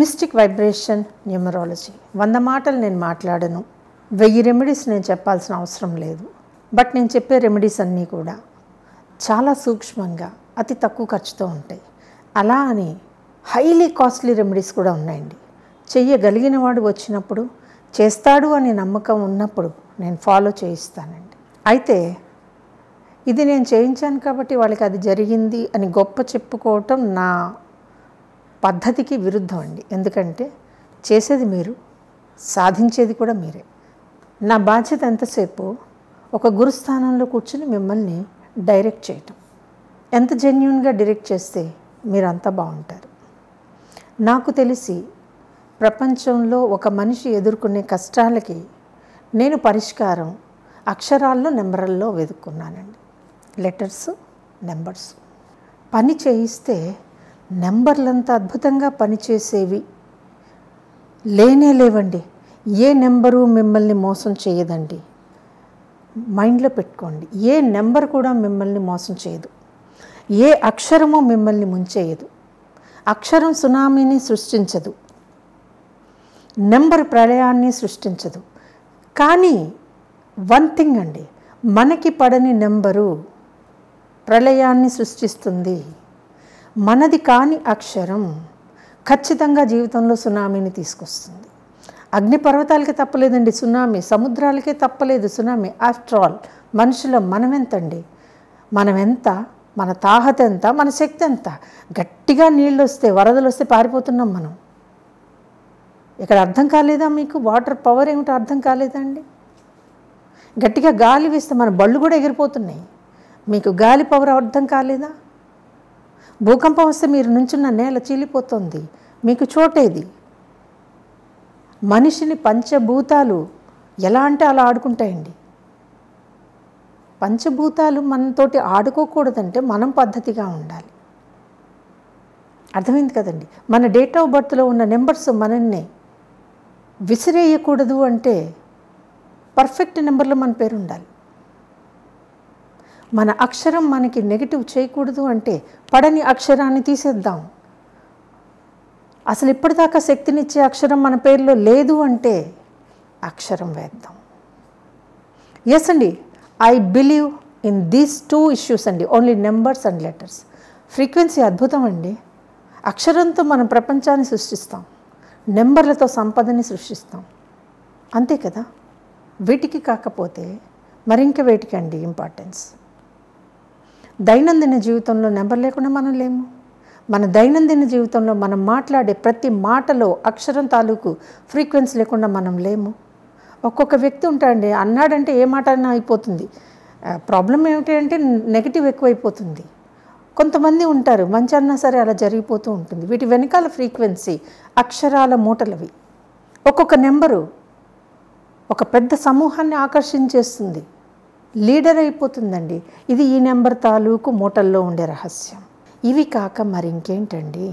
Mystic vibration numerology 100 మాటలు నేను మాట్లాడను, 1000 రెమెడీస్ నేను చెప్పాల్సిన అవసరం లేదు. బట్ నేను చెప్పే రెమెడీస్ అన్నీ కూడా చాలా సూక్ష్మంగా అతి తక్కువ ఖర్చుతో ఉంటాయి. అలా అని హైలీ కాస్ట్లీ రెమెడీస్ కూడా ఉన్నాయండి. చెయ్యగలిగిన వాడు వచ్చినప్పుడు, చేస్తాడు అనే నమ్మకం ఉన్నప్పుడు నేను ఫాలో చేయిస్తానండి. అయితే ఇది నేను చేయించాను కాబట్టి వాళ్ళకి అది జరిగింది అని గొప్ప చెప్పుకోవటం నా పద్ధతికి విరుద్ధం అండి. ఎందుకంటే చేసేది మీరు, సాధించేది కూడా మీరే. నా బాధ్యత ఎంతసేపు ఒక గురుస్థానంలో కూర్చుని మిమ్మల్ని డైరెక్ట్ చేయటం. ఎంత జెన్యున్గా డైరెక్ట్ చేస్తే మీరంతా బాగుంటారు. నాకు తెలిసి ప్రపంచంలో ఒక మనిషి ఎదుర్కొనే కష్టాలకి నేను పరిష్కారం అక్షరాల్లో నెంబర్లలో వెతుక్కున్నానండి. లెటర్స్, నెంబర్స్ పని చేయిస్తే నెంబర్లంతా అద్భుతంగా పనిచేసేవి లేనే లేవండి. ఏ నెంబరు మిమ్మల్ని మోసం చేయదండి, మైండ్లో పెట్టుకోండి. ఏ నెంబర్ కూడా మిమ్మల్ని మోసం చేయదు, ఏ అక్షరము మిమ్మల్ని ముంచేయదు. అక్షరం సునామీని సృష్టించదు, నెంబర్ ప్రళయాన్ని సృష్టించదు. కానీ వన్ థింగ్ అండి, మనకి పడని నెంబరు ప్రళయాన్ని సృష్టిస్తుంది. మనది కాని అక్షరం ఖచ్చితంగా జీవితంలో సునామీని తీసుకొస్తుంది. అగ్నిపర్వతాలకే తప్పలేదండి సునామీ, సముద్రాలకే తప్పలేదు సునామీ. ఆఫ్టర్ ఆల్ మనుషుల మనమెంతండి, మనమెంత, మన తాహత ఎంత, మన శక్తి ఎంత. గట్టిగా నీళ్ళు వస్తే, వరదలు వస్తే పారిపోతున్నాం మనం. ఇక్కడ అర్థం కాలేదా మీకు వాటర్ పవర్ ఏమిటో అర్థం కాలేదా అండి? గట్టిగా గాలి వీస్తే మన బళ్ళు కూడా ఎగిరిపోతున్నాయి. మీకు గాలి పవర్ అర్థం కాలేదా? భూకంపం వస్తే మీరు నుంచున్న నేల చీలిపోతుంది, మీకు చోటేది. మనిషిని పంచభూతాలు ఎలా అంటే అలా ఆడుకుంటాయండి. పంచభూతాలు మనతోటి ఆడుకోకూడదంటే మనం పద్ధతిగా ఉండాలి. అర్థమైంది కదండి? మన డేట్ ఆఫ్ బర్త్లో ఉన్న నెంబర్స్ మనల్ని విసిరేయకూడదు అంటే పర్ఫెక్ట్ నెంబర్లో మన పేరు ఉండాలి. మన అక్షరం మనకి నెగిటివ్ చేయకూడదు అంటే పడని అక్షరాన్ని తీసేద్దాం. అసలు ఇప్పటిదాకా శక్తినిచ్చే అక్షరం మన పేరులో లేదు అంటే అక్షరం వేద్దాం. ఎస్ అండి, I believe in these 2 issues అండి, only numbers and letters. Frequency అద్భుతం అండి. అక్షరంతో మనం ప్రపంచాన్ని సృష్టిస్తాం, నెంబర్లతో సంపదని సృష్టిస్తాం, అంతే కదా. వీటికి కాకపోతే మరింక వేటికండి ఇంపార్టెన్స్? దైనందిన జీవితంలో నెంబర్ లేకుండా మనం లేము. మన దైనందిన జీవితంలో మనం మాట్లాడే ప్రతి మాటలో అక్షరం తాలూకు ఫ్రీక్వెన్సీ లేకుండా మనం లేము. ఒక్కొక్క వ్యక్తి ఉంటాడండి, అన్నాడంటే ఏ మాట అన్నా అయిపోతుంది. ప్రాబ్లం ఏమిటి అంటే నెగిటివ్ ఎక్కువైపోతుంది. కొంతమంది ఉంటారు మంచి అన్నా సరే అలా జరిగిపోతూ ఉంటుంది. వీటి వెనకాల ఫ్రీక్వెన్సీ అక్షరాల మూటలవి. ఒక్కొక్క నెంబరు ఒక పెద్ద సమూహాన్ని ఆకర్షించేస్తుంది, లీడర్ అయిపోతుందండి. ఇది ఈ నెంబర్ తాలూకు మూటల్లో ఉండే రహస్యం. ఇవి కాక మరి ఇంకేంటండి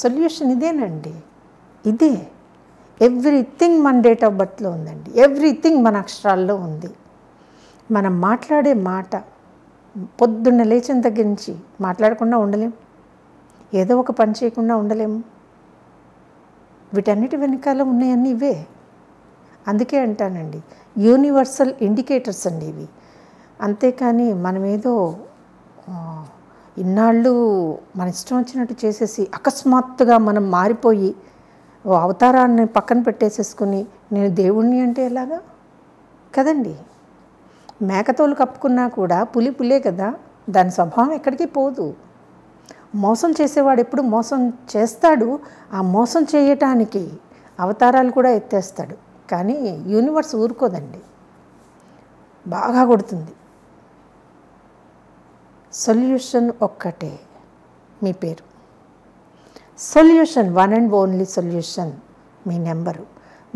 సొల్యూషన్? ఇదేనండి, ఇదే. ఎవ్రీథింగ్ మన డేట్ ఆఫ్ బర్త్లో ఉందండి, ఎవ్రీథింగ్ మన అక్షరాల్లో ఉంది. మనం మాట్లాడే మాట, పొద్దున్న లేచిన దగ్గర నుంచి మాట్లాడకుండా ఉండలేము, ఏదో ఒక పని చేయకుండా ఉండలేము. వీటన్నిటి వెనకాల ఉన్నాయన్నీ ఇవే. అందుకే అంటానండి, యూనివర్సల్ ఇండికేటర్స్ అండి ఇవి. అంతేకాని మనమేదో ఇన్నాళ్ళు మన ఇష్టం వచ్చినట్టు చేసేసి అకస్మాత్తుగా మనం మారిపోయి ఓ అవతారాన్ని పక్కన పెట్టేసేసుకుని నేను దేవుణ్ణి అంటే ఎలాగా కదండి. మేకతోలు కప్పుకున్నా కూడా పులి పులే కదా, దాని స్వభావం ఎక్కడికి పోదు. మోసం చేసేవాడు ఎప్పుడు మోసం చేస్తాడు, ఆ మోసం చేయటానికి అవతారాలు కూడా ఎత్తేస్తాడు. కానీ యూనివర్స్ ఊరుకోదండి, బాగా కొడుతుంది. సొల్యూషన్ ఒక్కటే, మీ పేరు. Solution, one and only solution మీ నెంబరు.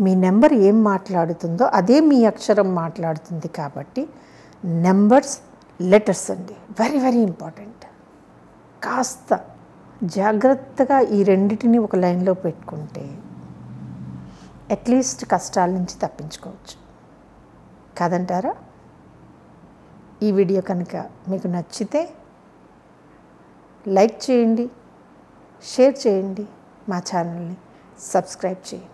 మీ నెంబర్ ఏం మాట్లాడుతుందో అదే మీ అక్షరం మాట్లాడుతుంది. కాబట్టి నెంబర్స్, లెటర్స్ అండి వెరీ వెరీ ఇంపార్టెంట్. కాస్త జాగ్రత్తగా ఈ రెండింటిని ఒక లైన్లో పెట్టుకుంటే అట్లీస్ట్ కష్టాల నుంచి తప్పించుకోవచ్చు కాదంటారా? ఈ వీడియో కనుక మీకు నచ్చితే లైక్ చేయండి, షేర్ చేయండి, మా ఛానల్ని सब्सक्राइब चाहिए।